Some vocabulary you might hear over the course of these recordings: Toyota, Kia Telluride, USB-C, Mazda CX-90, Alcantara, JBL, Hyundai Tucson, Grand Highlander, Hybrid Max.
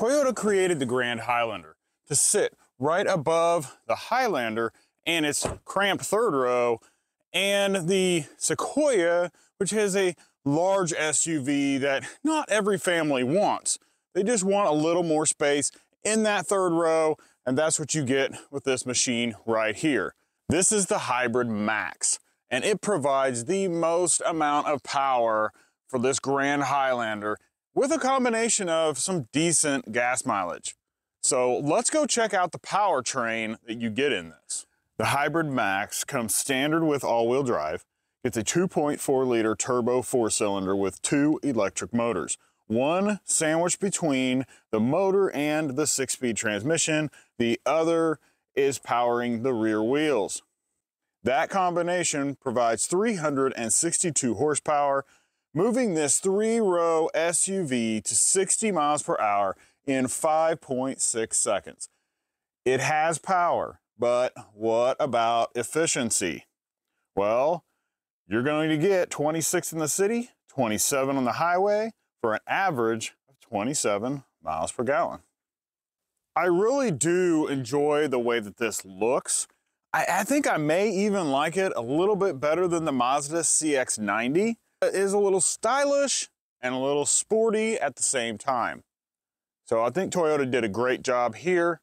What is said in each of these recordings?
Toyota created the Grand Highlander to sit right above the Highlander and its cramped third row, and the Sequoia, which has a large SUV that not every family wants. They just want a little more space in that third row, and that's what you get with this machine right here. This is the Hybrid Max, and it provides the most amount of power for this Grand Highlander with a combination of some decent gas mileage. So let's go check out the powertrain that you get in this. The Hybrid Max comes standard with all-wheel drive. It's a 2.4-liter turbo four-cylinder with two electric motors, one sandwiched between the motor and the six-speed transmission. The other is powering the rear wheels. That combination provides 362 horsepower, moving this three-row SUV to 60 miles per hour in 5.6 seconds. It has power, but what about efficiency? Well, you're going to get 26 in the city, 27 on the highway, for an average of 27 miles per gallon. I really do enjoy the way that this looks. I think I may even like it a little bit better than the Mazda CX-90. It is a little stylish and a little sporty at the same time. So I think Toyota did a great job here.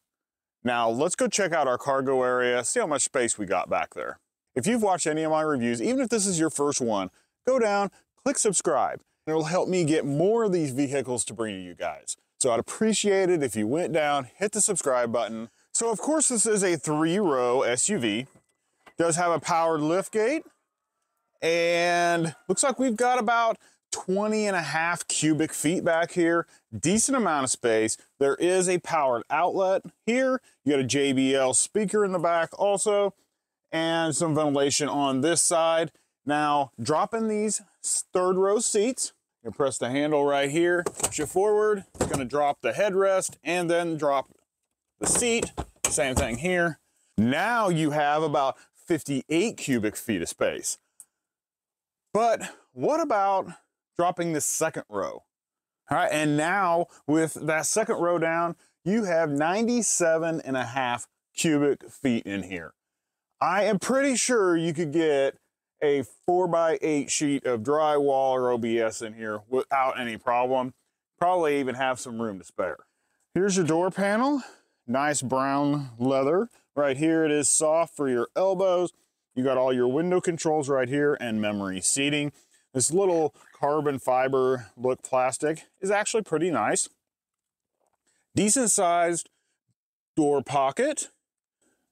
Now let's go check out our cargo area, see how much space we got back there. If you've watched any of my reviews, even if this is your first one, go down, click subscribe. And it'll help me get more of these vehicles to bring to you guys. So I'd appreciate it if you went down, hit the subscribe button. So of course this is a three-row SUV. Does have a powered liftgate. And looks like we've got about 20.5 cubic feet back here. Decent amount of space. There is a powered outlet here. You got a JBL speaker in the back also, and some ventilation on this side. Now, dropping these third row seats, you press the handle right here, push it forward, it's gonna drop the headrest and then drop the seat. Same thing here. Now you have about 58 cubic feet of space. But what about dropping the second row? All right, and now with that second row down, you have 97.5 cubic feet in here. I am pretty sure you could get a 4x8 sheet of drywall or OBS in here without any problem. Probably even have some room to spare. Here's your door panel, nice brown leather. Right here it is soft for your elbows. You got all your window controls right here and memory seating. This little carbon fiber look plastic is actually pretty nice. Decent sized door pocket.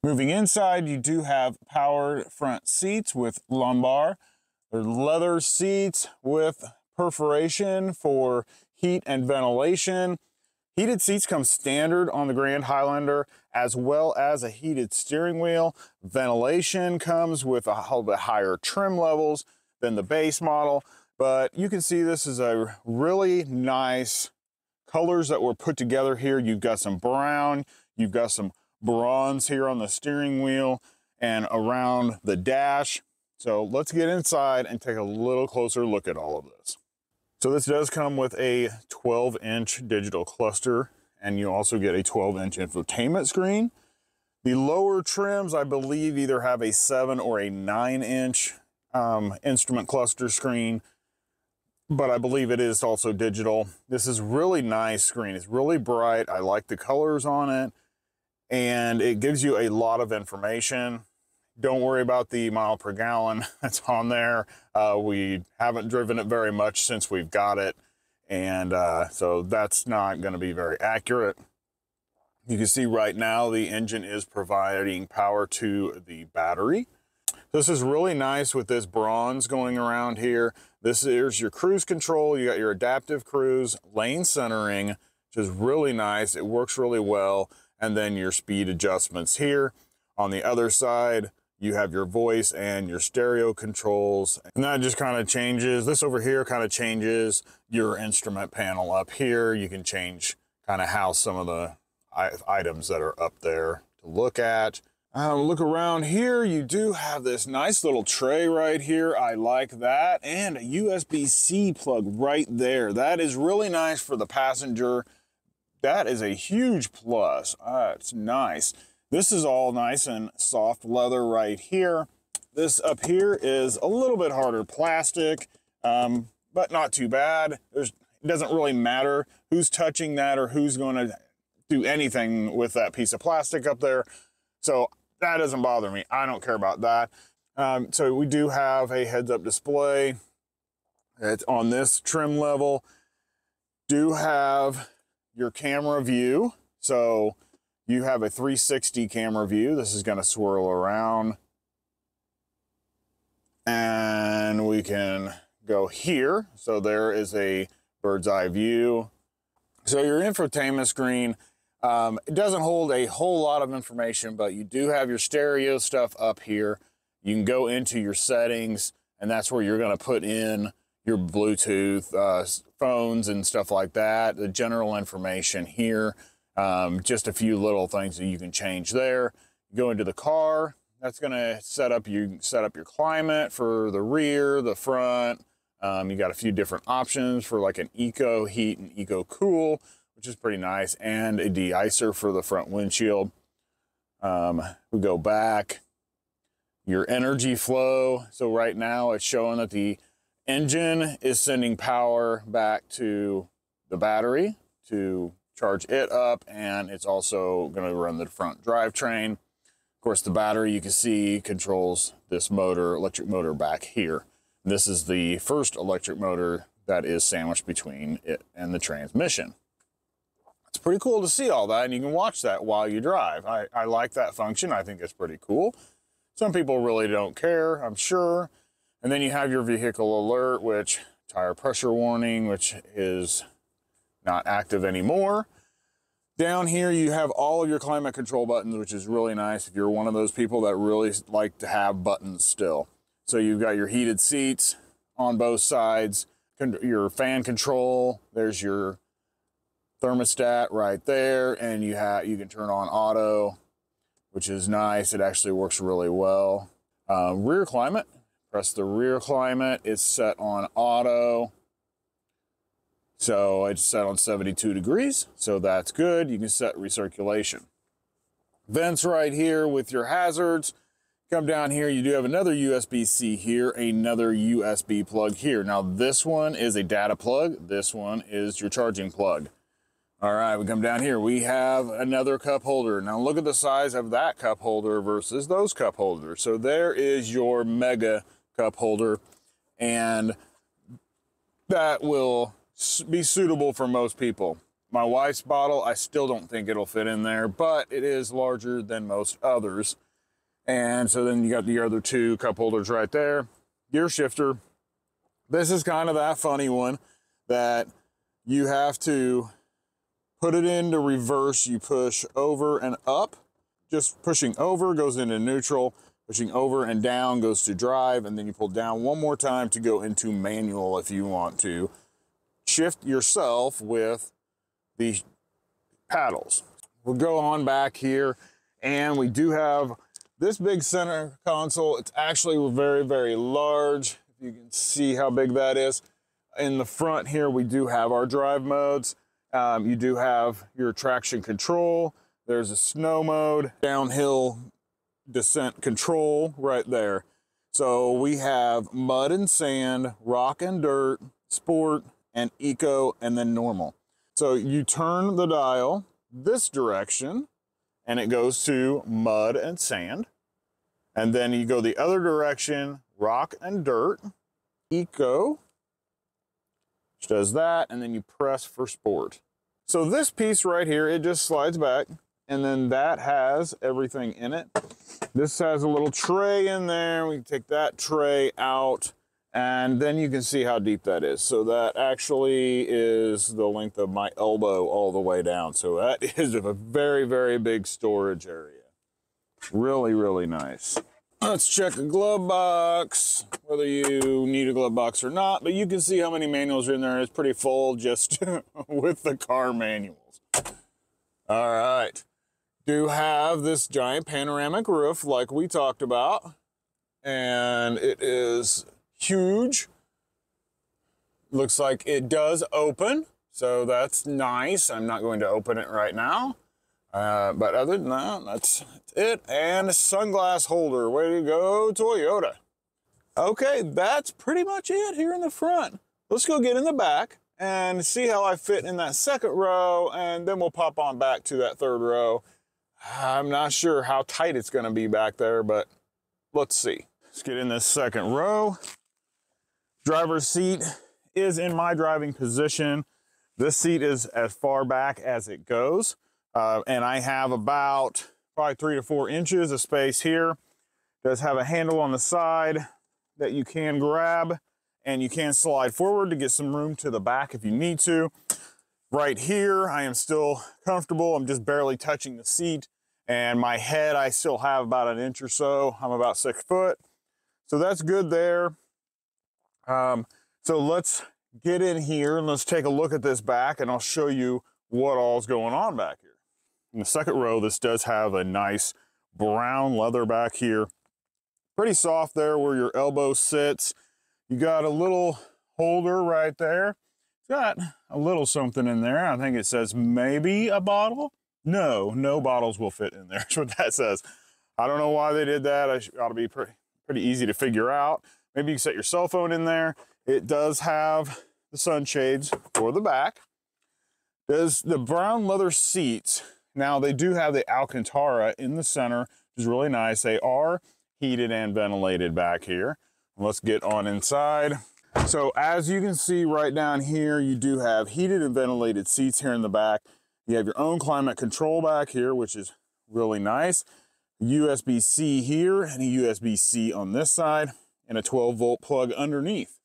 Moving inside, you do have powered front seats with lumbar. There's leather seats with perforation for heat and ventilation. Heated seats come standard on the Grand Highlander, as well as a heated steering wheel. Ventilation comes with a little bit higher trim levels than the base model, but you can see this is a really nice colors that were put together here. You've got some brown, you've got some bronze here on the steering wheel and around the dash. So let's get inside and take a little closer look at all of this. So this does come with a 12-inch digital cluster, and you also get a 12-inch infotainment screen. The lower trims, I believe, either have a 7 or a 9-inch instrument cluster screen, but I believe it is also digital. This is really nice screen. It's really bright. I like the colors on it. And it gives you a lot of information. Don't worry about the mile per gallon that's on there. We haven't driven it very much since we've got it. And so that's not going to be very accurate. You can see right now the engine is providing power to the battery. This is really nice with this bronze going around here. This is your cruise control. You got your adaptive cruise, lane centering, which is really nice. It works really well. And then your speed adjustments here. On the other side, you have your voice and your stereo controls. And that just kind of changes. This over here kind of changes your instrument panel up here. You can change kind of how some of the items that are up there to look at. Look around here, you do have this nice little tray right here. I like that. And a USB-C plug right there. That is really nice for the passenger. that is a huge plus. It's nice. This is all nice and soft leather right here. This up here is a little bit harder plastic, but not too bad. It doesn't really matter who's touching that or who's going to do anything with that piece of plastic up there. So that doesn't bother me. I don't care about that. So we do have a heads-up display. It's on this trim level. Do have your camera view. So you have a 360 camera view. This is going to swirl around. And we can go here. So there is a bird's eye view. So your infotainment screen, it doesn't hold a whole lot of information, but you do have your stereo stuff up here. You can go into your settings, and that's where you're going to put in your Bluetooth, phones and stuff like that, the general information here, just a few little things that you can change there. Go into the car, that's going to set up your climate for the rear, the front. You got a few different options for like an eco heat and eco cool, which is pretty nice, and a de-icer for the front windshield. We go back. Your energy flow. So right now it's showing that the engine is sending power back to the battery to charge it up, and it's also going to run the front drivetrain. Of course, the battery, you can see, controls this motor, electric motor back here. This is the first electric motor that is sandwiched between it and the transmission. It's pretty cool to see all that, and you can watch that while you drive. I like that function. I think it's pretty cool. Some people really don't care, I'm sure. And then you have your vehicle alert, which tire pressure warning, which is not active anymore. Down here, you have all of your climate control buttons, which is really nice if you're one of those people that really like to have buttons still. So you've got your heated seats on both sides, your fan control, there's your thermostat right there, and you can turn on auto, which is nice. It actually works really well. Rear climate, press the rear climate. It's set on auto. So it's set on 72 degrees. So that's good. You can set recirculation. Vents right here with your hazards. Come down here. You do have another USB-C here, another USB plug here. Now this one is a data plug. This one is your charging plug. All right, we come down here. We have another cup holder. Now look at the size of that cup holder versus those cup holders. So there is your mega cup holder, and that will be suitable for most people. My wife's bottle, I still don't think it'll fit in there, but it is larger than most others. And so then you got the other two cup holders right there. Gear shifter. This is kind of that funny one that you have to put it into reverse. You push over and up. Just pushing over goes into neutral, pushing over and down goes to drive, and then you pull down one more time to go into manual if you want to. Shift yourself with the paddles. We'll go on back here, and we do have this big center console. It's actually very, very large. You can see how big that is. In the front here, we do have our drive modes. You do have your traction control. There's a snow mode, downhill descent control right there. So we have mud and sand, rock and dirt, sport and eco, and then normal. So you turn the dial this direction and it goes to mud and sand. And then you go the other direction, rock and dirt, eco, which does that, and then you press for sport. So this piece right here, it just slides back, and then that has everything in it. This has a little tray in there. We can take that tray out, and then you can see how deep that is. So that actually is the length of my elbow all the way down. So that is a very, very big storage area. Really, really nice. Let's check a glove box, whether you need a glove box or not, but you can see how many manuals are in there. It's pretty full just with the car manuals. All right. Do have this giant panoramic roof like we talked about, and it is huge. Looks like it does open, So that's nice. I'm not going to open it right now. But other than that, that's it. And a sunglass holder. Way to go, Toyota. Okay, that's pretty much it here in the front. Let's go get in the back and see how I fit in that second row, and then we'll pop on back to that third row. I'm not sure how tight it's gonna be back there, but let's see. Let's get in this second row. Driver's seat is in my driving position. This seat is as far back as it goes. And I have about probably 3 to 4 inches of space here. It does have a handle on the side that you can grab, and you can slide forward to get some room to the back if you need to. Right here, I am still comfortable. I'm just barely touching the seat, and my head, I still have about an inch or so. I'm about 6 foot. So that's good there. So let's get in here and let's take a look at this back, and I'll show you what all's going on back here. In the second row, this does have a nice brown leather back here. Pretty soft there where your elbow sits. You got a little holder right there. Got a little something in there. I think it says maybe a bottle. No bottles will fit in there. That's what that says. I don't know why they did that. It ought to be pretty easy to figure out. Maybe you can set your cell phone in there. It does have the sunshades for the back. There's the brown leather seats. Now they do have the Alcantara in the center, which is really nice. They are heated and ventilated back here. Let's get on inside. So as you can see right down here, you do have heated and ventilated seats here in the back. You have your own climate control back here, which is really nice. USB-C here and a USB-C on this side, and a 12-volt plug underneath.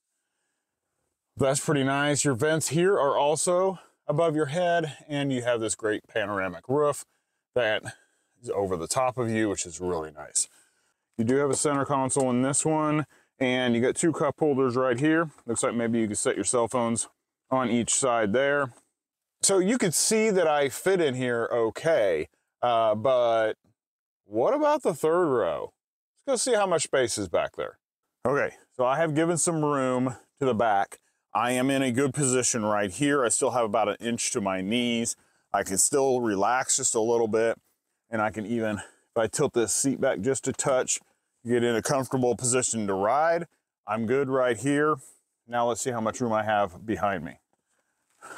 That's pretty nice. Your vents here are also above your head, and you have this great panoramic roof that is over the top of you, which is really nice. You do have a center console in this one. And you got 2 cup holders right here. Looks like maybe you could set your cell phones on each side there. So you could see that I fit in here okay, but what about the third row? Let's go see how much space is back there. Okay, so I have given some room to the back. I am in a good position right here. I still have about an inch to my knees. I can still relax just a little bit, and I can even, if I tilt this seat back just a touch, get in a comfortable position to ride. I'm good right here. Now let's see how much room I have behind me.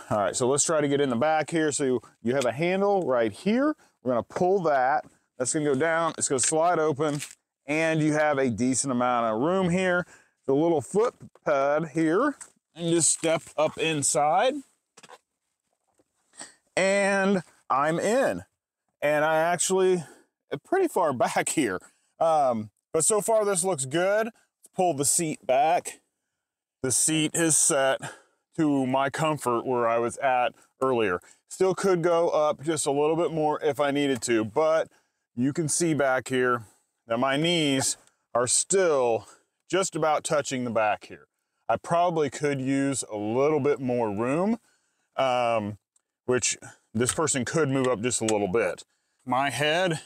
All right, so let's try to get in the back here. So you have a handle right here. We're gonna pull that. That's gonna go down, it's gonna slide open, and you have a decent amount of room here. The little foot pad here, and just step up inside. And I'm in. And I actually am pretty far back here. But so far this looks good. Let's pull the seat back. The seat is set to my comfort where I was at earlier. Still could go up just a little bit more if I needed to, but you can see back here that my knees are still just about touching the back here. I probably could use a little bit more room, which this person could move up just a little bit. My head,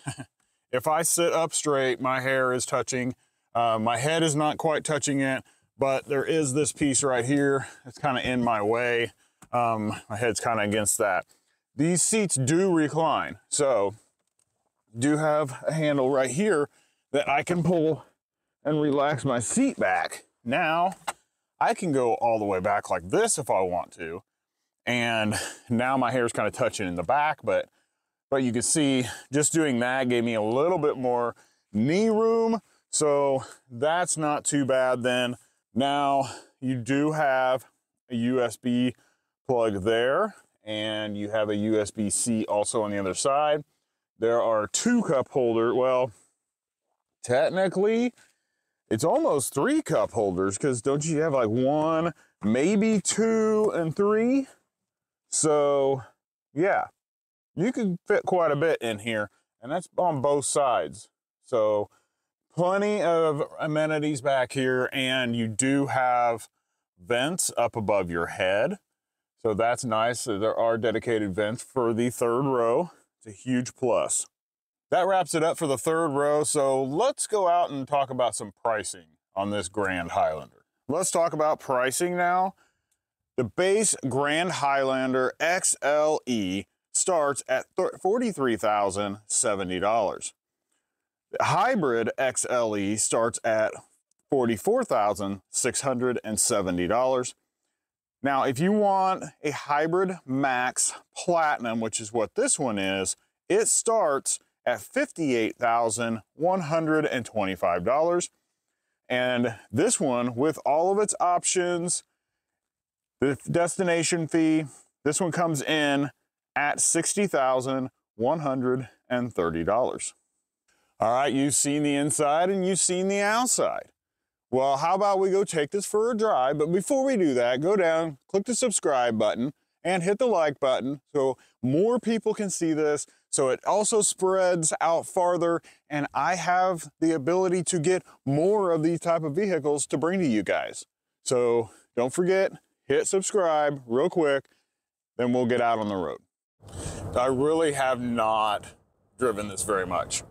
if I sit up straight, my hair is touching. My head is not quite touching it, but there is this piece right here. It's kind of in my way. My head's kind of against that. These seats do recline. So do have a handle right here that I can pull and relax my seat back. Now I can go all the way back like this if I want to. And now my hair is kind of touching in the back, but you can see just doing that gave me a little bit more knee room. So that's not too bad then. Now you do have a USB plug there, and you have a USB-C also on the other side. There are 2 cup holders. Well, technically it's almost 3 cup holders, because don't you have like 1, maybe 2 and 3? So yeah. You can fit quite a bit in here, and that's on both sides. So plenty of amenities back here, and you do have vents up above your head. So that's nice. So there are dedicated vents for the third row. It's a huge plus. That wraps it up for the third row. So let's go out and talk about some pricing on this Grand Highlander. Let's talk about pricing now. The base Grand Highlander XLE starts at $43,070. The Hybrid XLE starts at $44,670. Now, if you want a Hybrid Max Platinum, which is what this one is, it starts at $58,125. And this one, with all of its options, the destination fee, this one comes in at $60,130. All right, you've seen the inside and you've seen the outside. Well, how about we go take this for a drive? But before we do that, go down, click the subscribe button, and hit the like button so more people can see this, so it also spreads out farther, and I have the ability to get more of these type of vehicles to bring to you guys. So don't forget, hit subscribe real quick, then we'll get out on the road. I really have not driven this very much.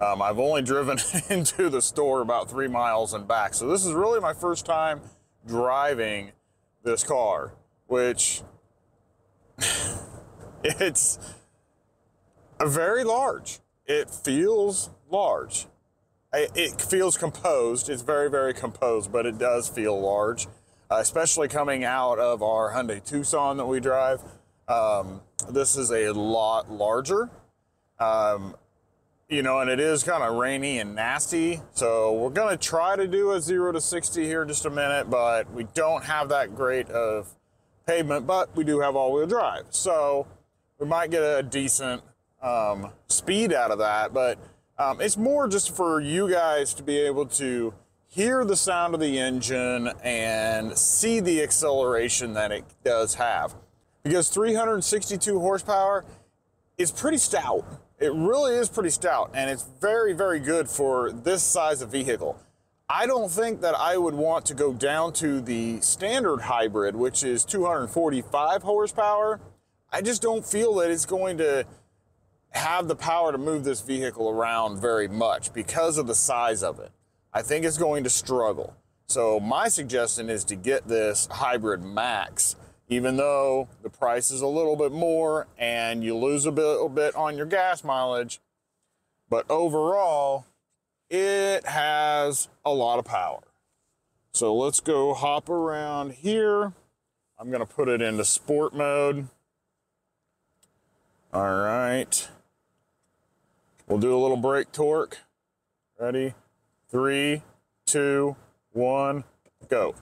I've only driven into the store about 3 miles and back. So this is really my first time driving this car, which it's a very large. It feels large. It feels composed. It's very, very composed, but it does feel large, especially coming out of our Hyundai Tucson that we drive. This is a lot larger. You know, and it is kind of rainy and nasty, so we're gonna try to do a 0 to 60 here in just a minute, but we don't have that great of pavement, but we do have all-wheel drive, so we might get a decent speed out of that, but it's more just for you guys to be able to hear the sound of the engine and see the acceleration that it does have, because 362 horsepower is pretty stout. It really is pretty stout, and it's very, very good for this size of vehicle. I don't think that I would want to go down to the standard hybrid, which is 245 horsepower. I just don't feel that it's going to have the power to move this vehicle around very much because of the size of it. I think it's going to struggle. So my suggestion is to get this Hybrid Max, even though the price is a little bit more and you lose a little bit on your gas mileage. But overall, it has a lot of power. So let's go hop around here. I'm gonna put it into sport mode. All right. We'll do a little brake torque. Ready? 3, 2, 1, go.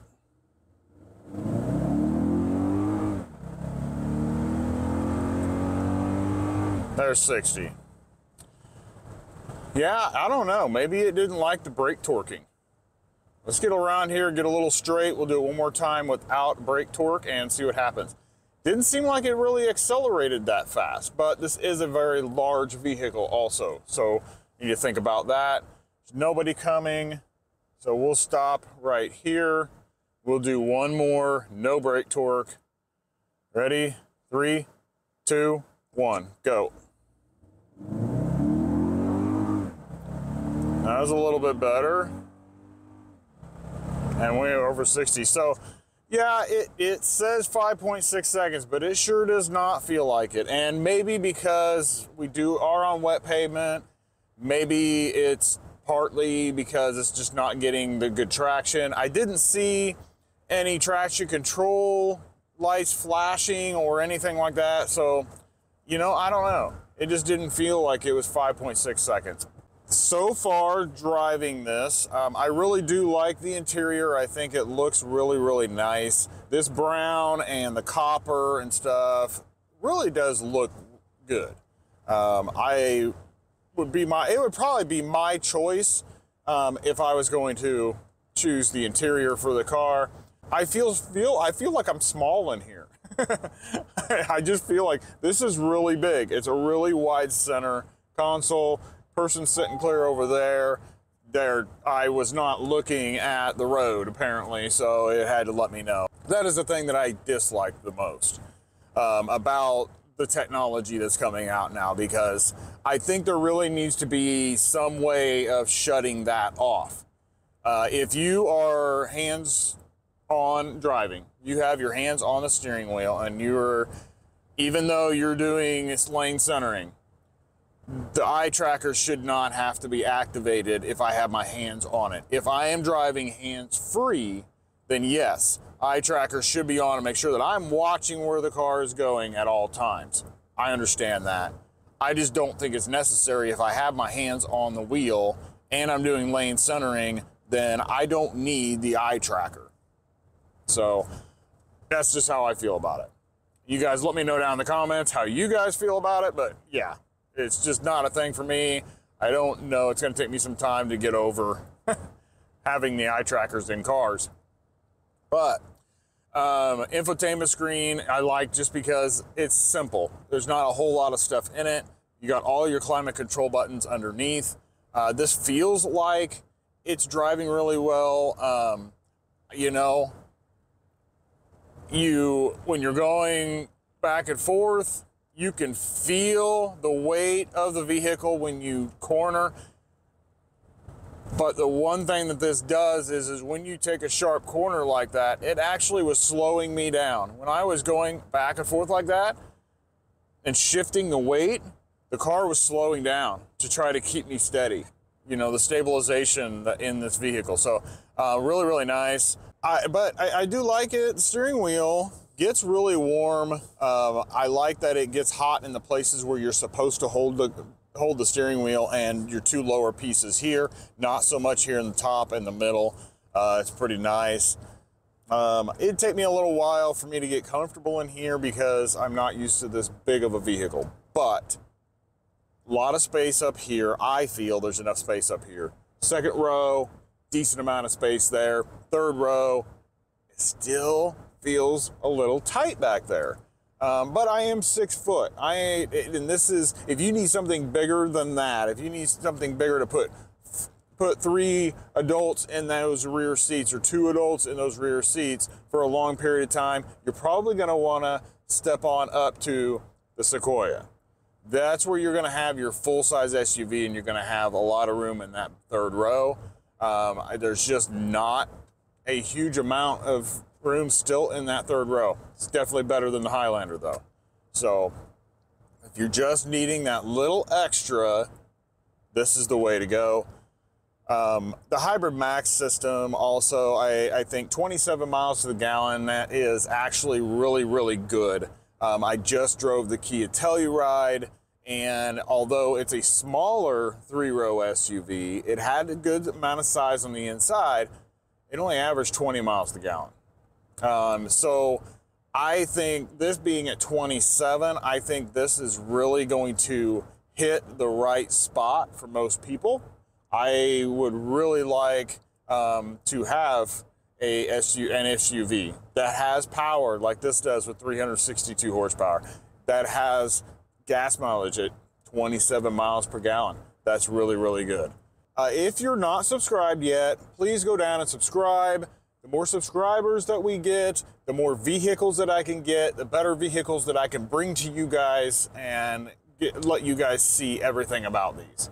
There's 60. Yeah, I don't know. Maybe it didn't like the brake torquing. Let's get around here, get a little straight. We'll do it one more time without brake torque and see what happens. Didn't seem like it really accelerated that fast, but this is a very large vehicle also. So you need to think about that. There's nobody coming. So we'll stop right here. We'll do one more, no brake torque. Ready? 3, 2, 1, go. That was a little bit better. And we are over 60. So yeah, it says 5.6 seconds, but it sure does not feel like it. And maybe because we are on wet pavement, maybe it's partly because it's just not getting the good traction. I didn't see any traction control lights flashing or anything like that. So, you know, I don't know. It just didn't feel like it was 5.6 seconds. So far driving this, I really do like the interior. I think it looks really, really nice. This brown and the copper and stuff really does look good. It would probably be my choice if I was going to choose the interior for the car. I feel like I'm small in here. I just feel like this is really big. It's a really wide center console. Person sitting clear over there. I was not looking at the road apparently, so it had to let me know. That is the thing that I dislike the most about the technology that's coming out now, because I think there really needs to be some way of shutting that off. If you are hands on driving. You have your hands on the steering wheel, and you're, even though you're doing lane centering, the eye tracker should not have to be activated if I have my hands on it. If I am driving hands-free, then yes, eye tracker should be on to make sure that I'm watching where the car is going at all times. I understand that. I just don't think it's necessary. If I have my hands on the wheel and I'm doing lane centering, then I don't need the eye tracker. So that's just how I feel about it. You guys let me know down in the comments how you guys feel about it, but yeah, it's just not a thing for me. I don't know. It's going to take me some time to get over having the eye trackers in cars. But infotainment screen, I like just because it's simple. There's not a whole lot of stuff in it. You got all your climate control buttons underneath. This feels like it's driving really well. You know, when you're going back and forth, you can feel the weight of the vehicle when you corner. But the one thing that this does is when you take a sharp corner like that, it actually was slowing me down. When I was going back and forth like that and shifting the weight, the car was slowing down to try to keep me steady. You know, the stabilization in this vehicle. So really, really nice. But I do like it. The steering wheel gets really warm. I like that it gets hot in the places where you're supposed to hold the steering wheel and your two lower pieces here. Not so much here in the top and the middle. It's pretty nice. It'd take me a little while for me to get comfortable in here because I'm not used to this big of a vehicle. But a lot of space up here. I feel there's enough space up here. Second row, decent amount of space there. Third row, it's still feels a little tight back there, but I am 6 foot. And this is, if you need something bigger than that, if you need something bigger to put 3 adults in those rear seats or 2 adults in those rear seats for a long period of time, you're probably going to want to step on up to the Sequoia. That's where you're going to have your full-size SUV, and you're going to have a lot of room in that third row. There's just not a huge amount of room still in that third row. It's definitely better than the Highlander though. So if you're just needing that little extra, this is the way to go. The Hybrid Max system also, I think 27 miles to the gallon, that is actually really, really good. I just drove the Kia Telluride, and although it's a smaller 3-row SUV, it had a good amount of size on the inside. It only averaged 20 miles to the gallon. So I think this being at 27, I think this is really going to hit the right spot for most people. I would really like to have an SUV that has power like this does with 362 horsepower, that has gas mileage at 27 miles per gallon. That's really, really good. If you're not subscribed yet, please go down and subscribe. The more subscribers that we get, the more vehicles that I can get, the better vehicles that I can bring to you guys and let you guys see everything about these.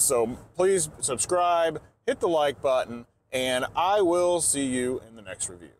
So please subscribe, hit the like button, and I will see you in the next review.